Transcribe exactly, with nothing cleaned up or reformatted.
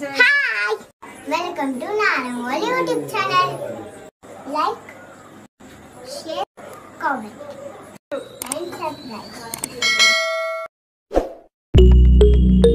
Hi! Welcome to Naa Rangoli YouTube channel. Like, share, comment, and subscribe.